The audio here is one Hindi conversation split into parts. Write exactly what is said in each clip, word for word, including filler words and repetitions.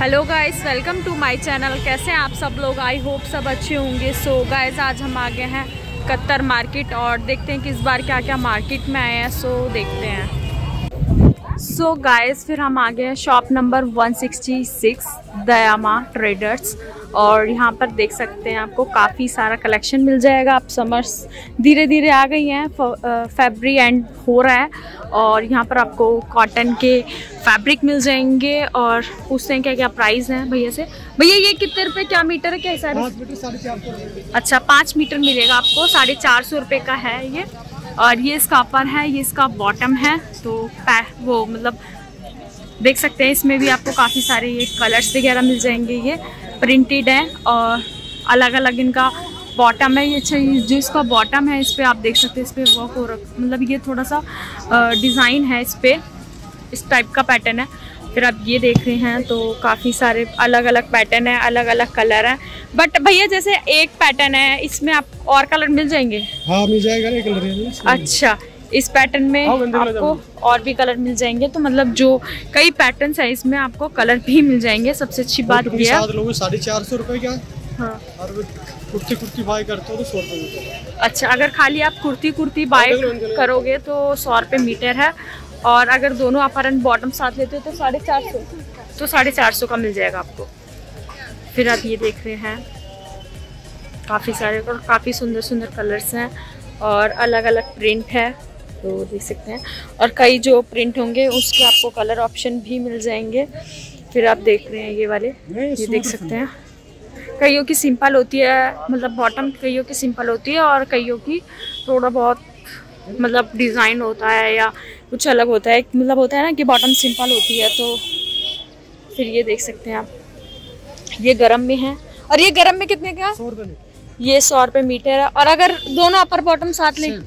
Hello guys, welcome to my channel. कैसे हैं आप सब लोग? आई होप सब अच्छे होंगे। सो so गाइस, आज हम आ गए हैं कतर मार्केट और देखते हैं कि इस बार क्या क्या मार्केट में आए हैं। सो so देखते हैं। सो so गाइस, फिर हम आ गए हैं शॉप नंबर एक सौ छियासठ दयामा ट्रेडर्स और यहाँ पर देख सकते हैं आपको काफ़ी सारा कलेक्शन मिल जाएगा। आप समर्स धीरे धीरे आ गई हैं, फैब्रिक एंड हो रहा है और यहाँ पर आपको कॉटन के फैब्रिक मिल जाएंगे। और पूछते हैं क्या क्या प्राइस हैं भैया से। भैया ये कितने रुपए क्या मीटर है? क्या हिसाब? अच्छा, पाँच मीटर मिलेगा आपको, साढ़े चार सौ रुपये का है ये। और ये इसका अपर है, ये इसका बॉटम है। तो वो मतलब देख सकते हैं, इसमें भी आपको काफ़ी सारे ये कलर्स वगैरह मिल जाएंगे। ये प्रिंटेड है और अलग अलग इनका बॉटम है। ये जो इसका बॉटम है इस पर आप देख सकते हैं, इस पर वर्क हो रहा, मतलब ये थोड़ा सा डिज़ाइन है इस पर, इस टाइप का पैटर्न है। फिर आप ये देख रहे हैं तो काफ़ी सारे अलग अलग पैटर्न है, अलग अलग कलर है। बट भैया जैसे एक पैटर्न है, इसमें आप और कलर मिल जाएंगे? हाँ, मिल जाएगा ना कलर। अच्छा, इस पैटर्न में आपको और भी कलर मिल जाएंगे। तो मतलब जो कई पैटर्न्स है इसमें आपको कलर भी मिल जाएंगे। सबसे अच्छी बात यह है साढ़े चार सौ रुपए का। हाँ, और कुर्ती कुर्ती बाय करते हो तो सौ रुपये। अच्छा, अगर खाली आप कुर्ती कुर्ती बाय करोगे तो सौ रुपये मीटर है। और अगर दोनों अपर एंड बॉटम साथ लेते हो तो साढ़े चार सौ तो साढ़े चार सौ का मिल जाएगा आपको। फिर आप ये देख रहे हैं काफ़ी सारे और काफ़ी सुंदर सुंदर कलर्स हैं और अलग अलग प्रिंट है तो देख सकते हैं। और कई जो प्रिंट होंगे उसके आपको कलर ऑप्शन भी मिल जाएंगे। फिर आप देख रहे हैं ये वाले, ये देख सकते हैं। कईयों की सिंपल होती है, मतलब बॉटम कईयों की सिंपल होती है और कईयों की थोड़ा बहुत मतलब डिज़ाइन होता है या कुछ अलग होता है। मतलब होता है ना कि बॉटम सिंपल होती है। तो फिर ये देख सकते हैं आप, ये गर्म में है। और ये गर्म में कितने का? सौ रुपये। ये सौ रुपये मीटर है। और अगर दोनों अपर बॉटम साथ लें,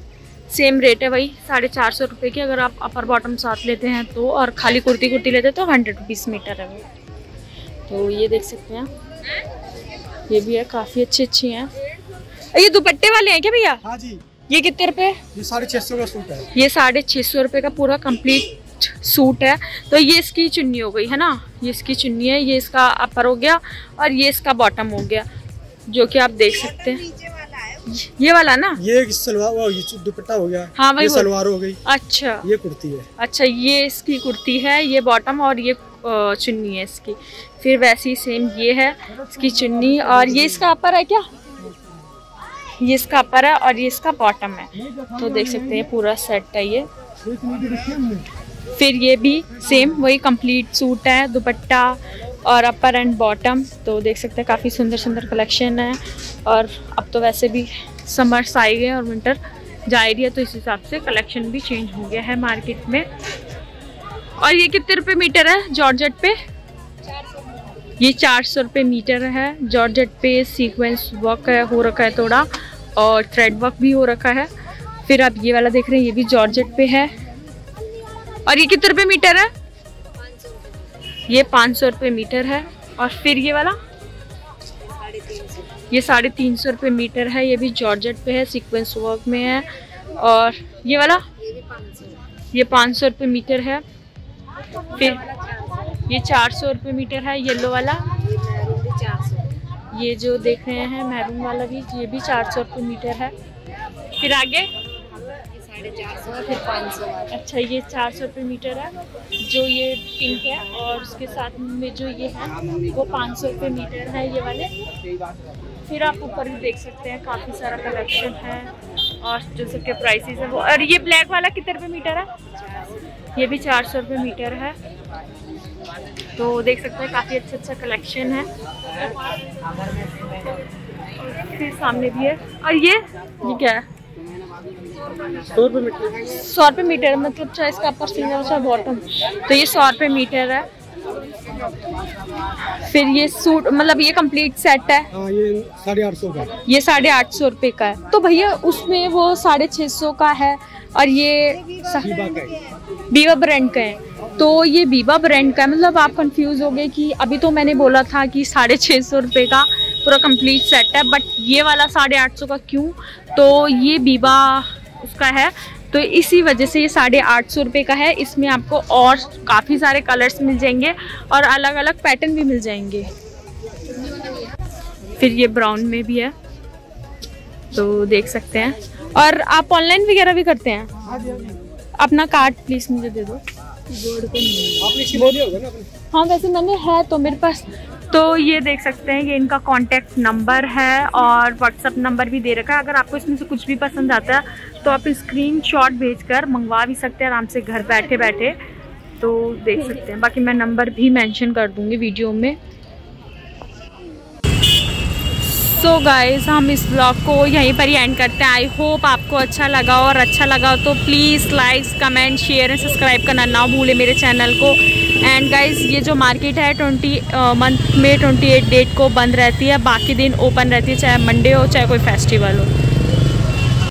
सेम रेट है वही साढ़े चार सौ रुपये की। अगर आप अपर बॉटम साथ लेते हैं तो, और खाली कुर्ती कुर्ती लेते हैं तो हंड्रेड रुपीज़ मीटर है वो। तो ये देख सकते हैं, ये भी है, काफ़ी अच्छी अच्छी हैं। ये दुपट्टे वाले हैं क्या भैया? हाँ जी। ये कितने रुपये? ये साढ़े छः सौ का सूट है। ये साढ़े छः सौ रुपये का पूरा कंप्लीट सूट है। तो ये इसकी चुन्नी हो गई है ना, ये इसकी चुन्नी है, ये इसका अपर हो गया और ये इसका बॉटम हो गया, जो कि आप देख सकते हैं। ये वाला ना, ये सलवार, ये दुपट्टा हो गया। हाँ, ये सलवार हो गई। अच्छा, ये कुर्ती है। अच्छा, ये इसकी कुर्ती है, ये बॉटम और ये चुन्नी है इसकी। फिर वैसी सेम ये है इसकी चुन्नी और ये इसका अपर है क्या? ये इसका अपर है और ये इसका बॉटम है। तो देख सकते हैं पूरा सेट है ये। फिर ये भी सेम वही कंप्लीट सूट है, दुपट्टा और अपर एंड बॉटम। तो देख सकते हैं काफ़ी सुंदर सुंदर कलेक्शन है। और अब तो वैसे भी समर्स आई गए और विंटर जा रही है, तो इस हिसाब से कलेक्शन भी चेंज हो गया है मार्केट में। और ये कितने रुपए मीटर है जॉर्जेट पे? ये चार सौ रुपये मीटर है। जॉर्जेट पे सीक्वेंस वर्क है, हो रखा है थोड़ा, और थ्रेड वर्क भी हो रखा है। फिर आप ये वाला देख रहे हैं, ये भी जॉर्जेट पे है। और ये कितने रुपये मीटर है? ये पाँच सौ रुपये मीटर है। और फिर ये वाला, ये साढ़े तीन सौ रुपये मीटर है। ये भी जॉर्जेट पे है, सीक्वेंस वर्क में है। और ये वाला, ये पाँच सौ रुपये मीटर है। फिर ये चार सौ रुपये मीटर है येलो वाला। ये जो देख रहे हैं मैरून वाला भी, ये भी चार सौ रुपये मीटर है। फिर आगे फिर पाँच सौ। अच्छा, ये चार सौ रुपये मीटर है जो ये पिंक है और उसके साथ में जो ये है वो पाँच सौ रुपये मीटर है ये वाले। फिर आप ऊपर भी देख सकते हैं काफ़ी सारा कलेक्शन है और जो सबके प्राइसेस है वो। और ये ब्लैक वाला कितने रुपये मीटर है? ये भी चार सौ रुपये मीटर है। तो देख सकते हैं काफ़ी अच्छा अच्छा कलेक्शन है। फिर सामने भी है। और ये ये क्या है? सौ रुपये मीटर। सौ रुपये मीटर मतलब चाहे इसका अपर सिंगल चाहे बॉटम, तो ये सौ रुपये मीटर है। फिर ये सूट, मतलब ये कंप्लीट सेट है। आ, ये साढ़े आठ सौ का, ये साढ़े आठ सौ रुपये का है। तो भैया उसमें वो साढ़े छः सौ का है और ये बीबा ब्रांड का है। तो ये बीबा ब्रांड का है, मतलब आप कंफ्यूज हो गए कि अभी तो मैंने बोला था कि साढ़े छः सौ रुपये का पूरा कंप्लीट सेट है, बट ये वाला साढ़े आठ सौ का क्यों? तो ये बीबा उसका है, तो इसी वजह से ये साढ़े आठ सौ रुपये का है। इसमें आपको और काफ़ी सारे कलर्स मिल जाएंगे और अलग अलग पैटर्न भी मिल जाएंगे। फिर ये ब्राउन में भी है, तो देख सकते हैं। और आप ऑनलाइन वगैरह भी करते हैं? अपना कार्ड प्लीज़ मुझे दे दो। हाँ, वैसे मैंने है तो मेरे पास। तो ये देख सकते हैं, ये इनका कॉन्टैक्ट नंबर है और व्हाट्सअप नंबर भी दे रखा है। अगर आपको इसमें से कुछ भी पसंद आता है तो आप स्क्रीनशॉट भेजकर मंगवा भी सकते हैं आराम से घर बैठे बैठे, तो देख सकते हैं। बाकी मैं नंबर भी मेंशन कर दूँगी वीडियो में। सो गाइस, हम इस ब्लॉग को यहीं पर ही एंड करते हैं। आई होप आपको अच्छा लगा हो, और अच्छा लगा हो तो please likes, comment, share and subscribe करना ना भूलें मेरे चैनल को। एंड गाइस, ये जो मार्केट है ट्वेंटी मंथ में ट्वेंटी एट डेट को बंद रहती है, बाकी दिन ओपन रहती है, चाहे मंडे हो चाहे कोई फेस्टिवल हो।